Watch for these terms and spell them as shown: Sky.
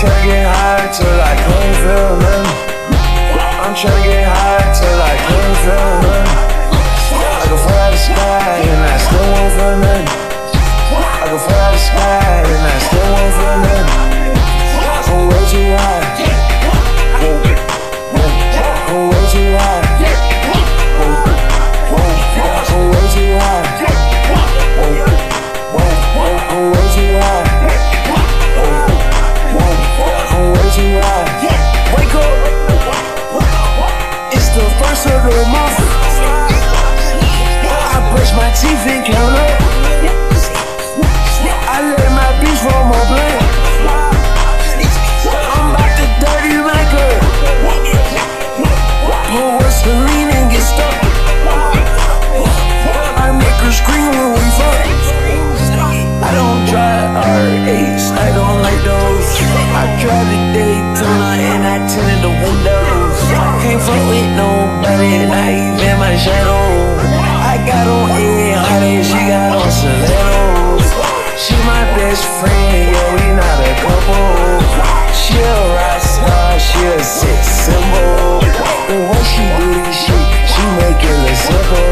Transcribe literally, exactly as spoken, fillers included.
tryna get high till I couldn't feel them. I'm tryna get high till I couldn't feel them. I can fly the sky and I still won't feel none. I can fly the sky and I still won't feel none. I'm way too high. I'm way too high. I'm way too high. I'm way too high. Yeah. Wake up, it's the first of the month. I brush my teeth and count up. I let my bitch roll my blunt. I'm about to dirty like a pull a saline and get stuck. I make her scream when we fuck. I don't try R As, I don't like those. I try to and I tinted the windows. Can't fuck with nobody, not even my shadow. I got on eight hundred, she got on stilettos. She my best friend, yeah, we not a couple. She a rock star, she a sex symbol. The way she do this shit, she make it look simple.